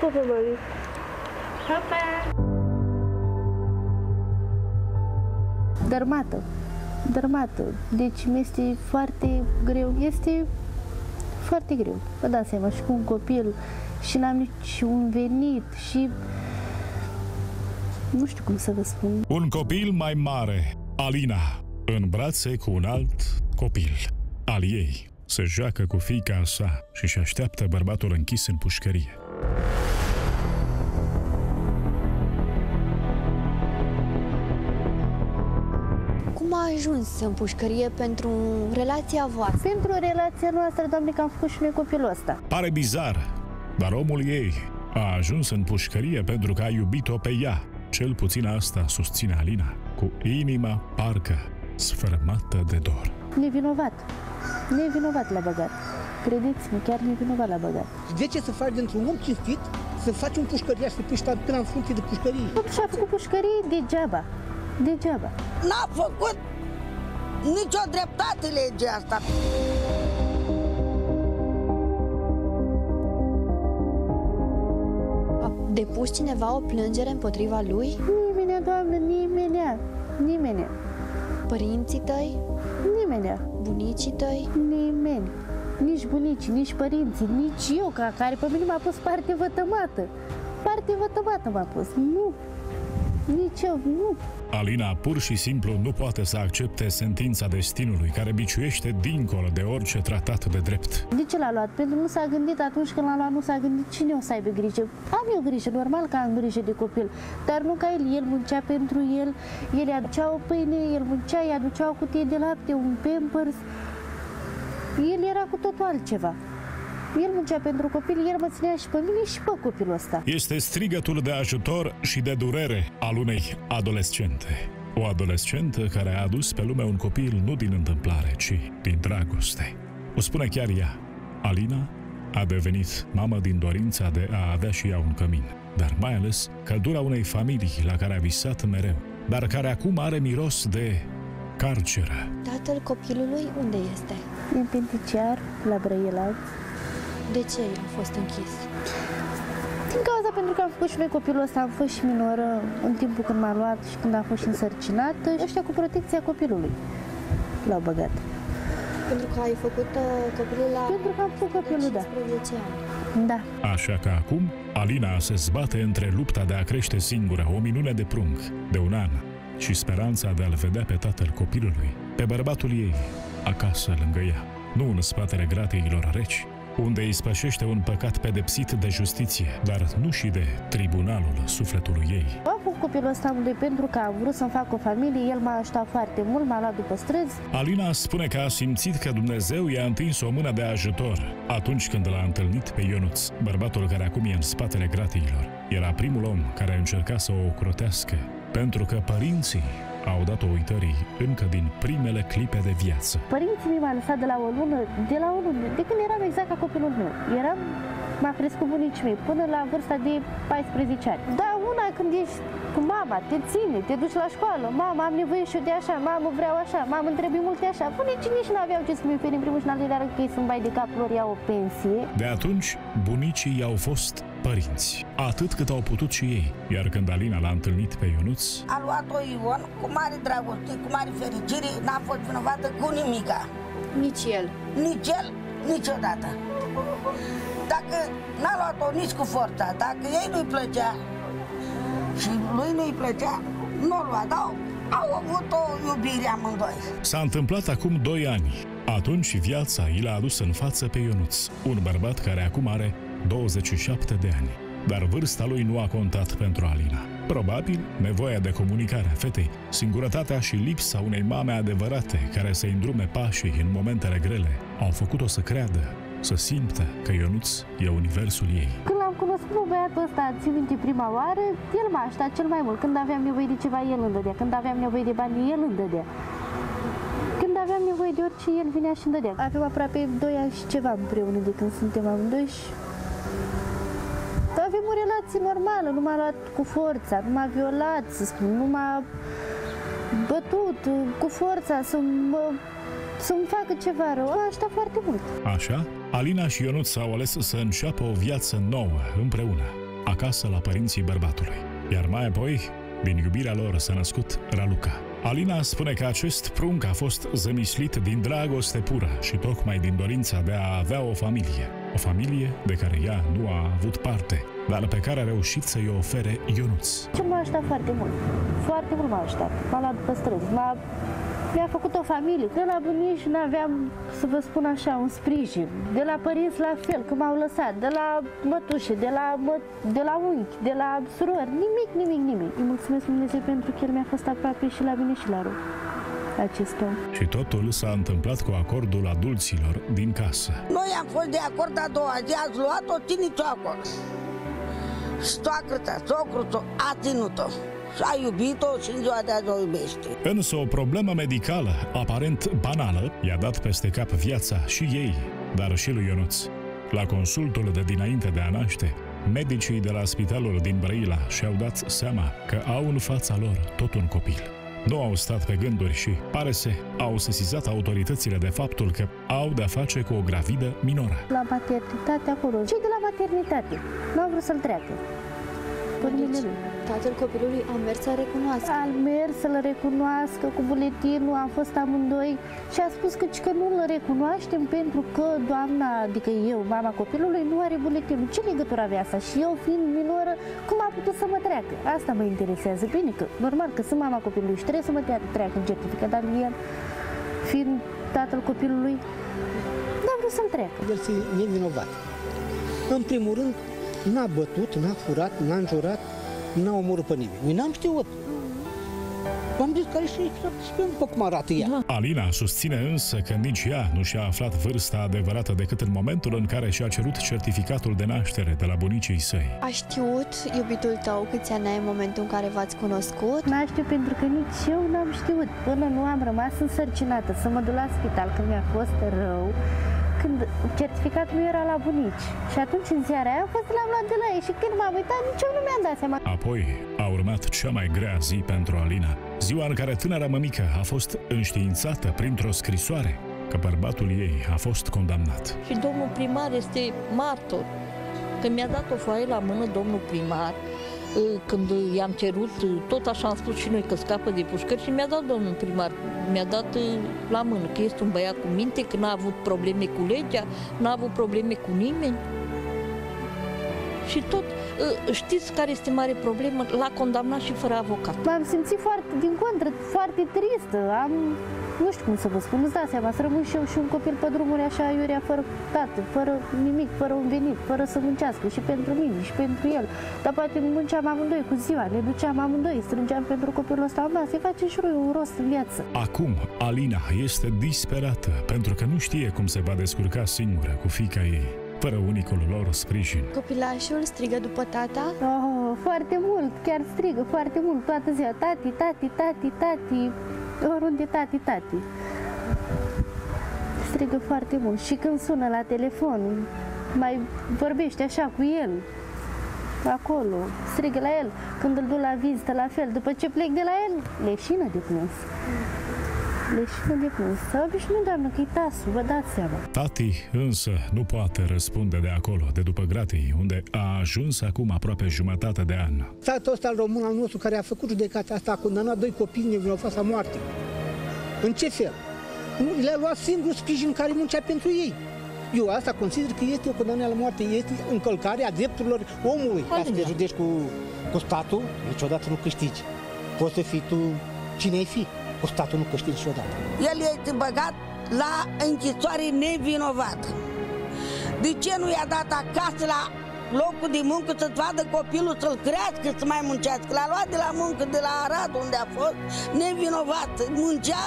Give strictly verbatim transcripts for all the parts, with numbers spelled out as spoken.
pupă pe mami. Pa, pa! Dărmată, dărmată. Deci mi-este foarte greu. Este foarte greu. Vă dați seama, și cu un copil, și n-am niciun venit, și... Nu știu cum să vă spun. Un copil mai mare, Alina, în brațe cu un alt copil, al ei. Se joacă cu fiica sa și își așteaptă bărbatul închis în pușcărie. Cum a ajuns în pușcărie pentru relația voastră? Pentru relația noastră, doamne, că am făcut și noi copilul ăsta. Pare bizar, dar omul ei a ajuns în pușcărie pentru că a iubit-o pe ea. Cel puțin asta susține Alina, cu inima parcă sfărâmată de dor. Nevinovat. Nevinovat la băgat. Credeți-mă, chiar nevinovat la băgat. De ce să faci dintr-un om cinstit, să faci un pușcăriaș, să pui până în funcție de pușcărie? Și-a făcut pușcărie degeaba. Degeaba. N-a făcut nicio dreptate legea asta. A depus cineva o plângere împotriva lui? Nimenea, doamnă, nimenea. Nimenea. Părinții tăi? Nimenea. Bunicii tăi? Nimeni. Nici bunicii, nici părinții, nici eu, ca care pe mine m-a pus parte vătămată. Parte vătămată m-a pus. Nu. Nici eu, nu. Alina pur și simplu nu poate să accepte sentința destinului care biciuiește dincolo de orice tratat de drept. De ce l-a luat? Pentru că nu s-a gândit atunci când l-a luat, nu s-a gândit cine o să aibă grijă. Am eu grijă, normal că am grijă de copil, dar nu ca el. El muncea pentru el, el îi aducea o pâine, el muncea, îi aducea o cutie de lapte, un Pampers. El era cu totul altceva. El muncea pentru copil, el mă ținea și pe mine și pe copilul ăsta. Este strigătul de ajutor și de durere al unei adolescente. O adolescentă care a adus pe lume un copil nu din întâmplare, ci din dragoste. O spune chiar ea. Alina a devenit mamă din dorința de a avea și ea un cămin, dar mai ales căldura unei familii la care a visat mereu, dar care acum are miros de carceră. Tatăl copilului unde este? În penticiar, la Brăila. De ce el a fost închis? Din cauza pentru că am făcut și noi copilul ăsta, am fost și minoră în timpul când m-a luat și când a fost și însărcinată. Ăștia cu protecția copilului l-au băgat. Pentru că ai făcut copilul la... Pentru că am făcut copilul, da. Da. Așa că acum, Alina se zbate între lupta de a crește singură o minune de prunc de un an și speranța de a-l vedea pe tatăl copilului, pe bărbatul ei, acasă lângă ea, nu în spatele gratiilor reci, unde îi spășește un păcat pedepsit de justiție, dar nu și de tribunalul sufletului ei. Am făcut copilul ăsta unde pentru că am vrut să-mi fac o familie, el m-a ajutat foarte mult, m-a luat după străzi. Alina spune că a simțit că Dumnezeu i-a întins o mână de ajutor atunci când l-a întâlnit pe Ionuț, bărbatul care acum e în spatele gratiilor. Era primul om care încerca să o ocrotească, pentru că părinții au dat-o uitării încă din primele clipe de viață. Părinții mi m-au lăsat de la o lună, de la o lună, de când eram exact ca copilul meu. Eram, m-a crescut bunicii mei până la vârsta de paisprezece ani. Da, una când ești cu mama, te ține, te duci la școală, mama, am nevoie și eu de așa, mamă, vreau așa, mamă, îmi trebuie multe așa. Bunicii nici nu aveau ce să-mi iupere în primul și în al doilea rând că ei sunt bai de cap lor, iau o pensie. De atunci, bunicii i-au fost părinți, atât cât au putut și ei. Iar când Alina l-a întâlnit pe Ionuț, a luat-o Ion cu mare dragoste, cu mare fericire, n-a fost vinovată cu nimica. Nici el. Nici el, niciodată. Dacă n-a luat-o nici cu forța, dacă ei nu-i plăcea și lui nu-i plăcea, nu-l lua, dar au avut o iubire amândoi. S-a întâmplat acum doi ani. Atunci viața i l-a adus în față pe Ionuț, un bărbat care acum are douăzeci și șapte de ani. Dar vârsta lui nu a contat pentru Alina. Probabil, nevoia de comunicare a fetei, singurătatea și lipsa unei mame adevărate care să-i îndrume pașii în momentele grele, au făcut-o să creadă, să simtă că Ionuț e universul ei. Când l-am cunoscut pe băiatul ăsta, țin minte prima oară, el m-a ajutat cel mai mult. Când aveam nevoie de ceva, el îmi dădea. Când aveam nevoie de bani, el îmi dădea. Aveam nevoie de orice, el vinea și-mi dădea. Avem aproape doi ani și ceva împreună de când suntem amândoi și... Avem o relație normală, nu m-a luat cu forța, nu m-a violat, să spun, nu m-a bătut cu forța să-mi facă ceva rău. M-a ajutat foarte mult. Așa, Alina și Ionuț au ales să înceapă o viață nouă împreună. acasă la părinții bărbatului. Iar mai apoi, din iubirea lor s-a născut Raluca. Alina spune că acest prunc a fost zămislit din dragoste pură și tocmai din dorința de a avea o familie. O familie de care ea nu a avut parte, dar pe care a reușit să-i ofere Ionuț. Ce m-a ajutat foarte mult, foarte mult m-a ajutat, m-a luat pe străzi, mi-a făcut o familie. De la bunici n-aveam, să vă spun așa, un sprijin. De la părinți la fel, că m-au lăsat, de la mătușe, de la, mă, de la unchi, de la surori, nimic, nimic, nimic. Îi mulțumesc Dumnezeu pentru că el mi-a fost aproape și la mine și la rog. Acest om. Și totul s-a întâmplat cu acordul adulților din casă. Noi am fost de acord a doua zi, ați luat-o, ținit-o acolo. Stoacră-ta, socru-ta, a ținut-o. Și-a iubit-o și în ziua de azi o iubește. Însă o problemă medicală, aparent banală, i-a dat peste cap viața și ei, dar și lui Ionuț. La consultul de dinainte de a naște, medicii de la spitalul din Brăila și-au dat seama că au în fața lor tot un copil. Nu au stat pe gânduri și, pare se, au sesizat autoritățile de faptul că au de-a face cu o gravidă minoră. La maternitate acolo, cei de la maternitate n-au vrut să-l treacă. Deci, tatăl copilului a mers să-l recunoască. A mers să-l recunoască cu buletinul, am fost amândoi și a spus că, că nu-l recunoaștem pentru că doamna, adică eu, mama copilului, nu are buletinul. Ce legătură avea asta? Și eu, fiind minoră, cum a putut să mă treacă? Asta mă interesează. Bine că, normal că sunt mama copilului și trebuie să mă treacă în certificat, dar el, fiind tatăl copilului, n-a vrut să-l treacă. El e vinovat. În primul rând, n-a bătut, n-a furat, n-a înjurat, n-a omorât pe nimeni. Noi n-am știut. V-am zis care și exact cum arată ea. Alina susține însă că nici ea nu și-a aflat vârsta adevărată decât în momentul în care și-a cerut certificatul de naștere de la bunicii săi. A știut, iubitul tău, câți ani ai în momentul în care v-ați cunoscut? N-a știut pentru că nici eu n-am știut. Până nu am rămas însărcinată să mă duc la spital, când mi-a fost rău, când certificatul meu era la bunici. Și atunci, în ziua aia, l-am luat de la ei și când m-am uitat, nici eu nu mi-am dat seama. Apoi a urmat cea mai grea zi pentru Alina. Ziua în care tânăra mămică a fost înștiințată printr-o scrisoare că bărbatul ei a fost condamnat. Și domnul primar este martor. Când mi-a dat o foaie la mână domnul primar, când i-am cerut, tot așa am spus și noi că scapă de pușcări și mi-a dat domnul primar, mi-a dat la mână că este un băiat cu minte, că n-a avut probleme cu legea, n-a avut probleme cu nimeni. Și tot, știți care este mare problemă? L-a condamnat și fără avocat. M-am simțit foarte, din contră, foarte tristă. Am, nu știu cum să vă spun, îți dați seama, să rămân și eu și un copil pe drumuri așa, iurea, fără tată, fără nimic, fără un venit, fără să muncească, și pentru mine, și pentru el. Dar poate munceam amândoi cu ziua, ne duceam amândoi, strângeam pentru copilul ăsta, am dat, să-i face și lui un rost în viață. Acum, Alina este disperată, pentru că nu știe cum se va descurca singură cu fiica ei, fără unicul lor sprijin. Copilașul strigă după tata? Oh, foarte mult, chiar strigă foarte mult toată ziua. Tati, tati, tati, tati, oriunde tati, tati. Strigă foarte mult și când sună la telefon, mai vorbește așa cu el, acolo, strigă la el. Când îl duc la vizită, la fel, după ce plec de la el, leșină de plâns. Leșină de plâns. S-a obișnuit, doamnă, că-i tasul, vă dați seama. Tati însă nu poate răspunde de acolo, de după gratii, unde a ajuns acum aproape jumătate de an. Statul ăsta român al nostru care a făcut judecata asta, a condamnat doi copii nevinovați la moarte. În ce fel? Le-a luat singurul sprijin care muncea pentru ei. Eu asta consider că este o condamnare la moarte, este încălcarea drepturilor omului. Ca să te judești cu, cu statul, niciodată nu câștigi. Poți să fii tu cine-ai fi. Cu statul nu câștigi niciodată. El este băgat la închisoare nevinovat. De ce nu i-a dat acasă la locul de muncă să-ți vadă copilul, să-l crească, să mai muncească? L-a luat de la muncă, de la Arad, unde a fost nevinovat. Muncea,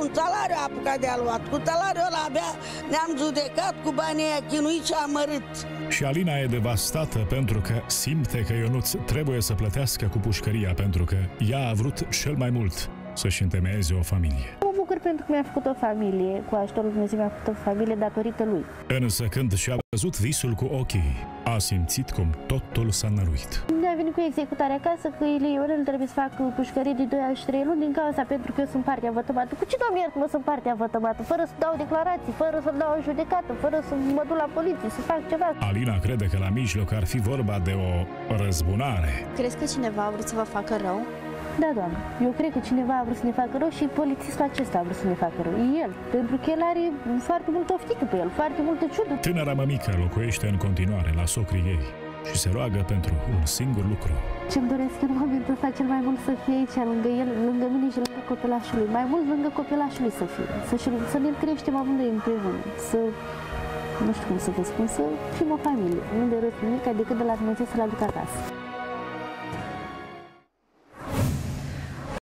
un salariu a apucat de-a luat. Cu salariul ăla abia ne-am judecat, cu banii aia chinuit și amărât. Și Alina e devastată pentru că simte că Ionuț trebuie să plătească cu pușcăria, pentru că ea a vrut cel mai mult să-și întemeieze o familie. Mă bucur pentru că mi-a făcut o familie, cu ajutorul lui Dumnezeu mi-a făcut o familie datorită lui. Însă când și-a văzut visul cu ochii, a simțit cum totul s-a năruit. Mi-a venit cu executarea acasă că ele, eu trebuie să fac pușcării de doi ani și trei luni din cauza pentru că eu sunt partea vătămată. Cu ce doamne iert mă sunt partea vătămată? Fără să dau declarații, fără să dau în judecată, fără să mă duc la poliție, să fac ceva. Alina crede că la mijloc ar fi vorba de o răzbunare. Crezi că cineva a vrut să vă facă rău? Da, doamnă. Eu cred că cineva a vrut să ne facă rău și polițistul acesta a vrut să ne facă rău. E el, pentru că el are foarte multă oftică pe el, foarte multă ciudă. Tânăra mămică locuiește în continuare la socrii ei și se roagă pentru un singur lucru. Ce-mi doresc în momentul ăsta cel mai mult să fie aici, lângă el, lângă mine și lângă copilașul lui. Mai mult lângă copilașul lui să fie. Să, să ne creștem amândoi împreună. Să... nu știu cum să vă spun, să fim o familie. Nu de râs nimic, decât de la Dumnezeu să-l aduc acasă.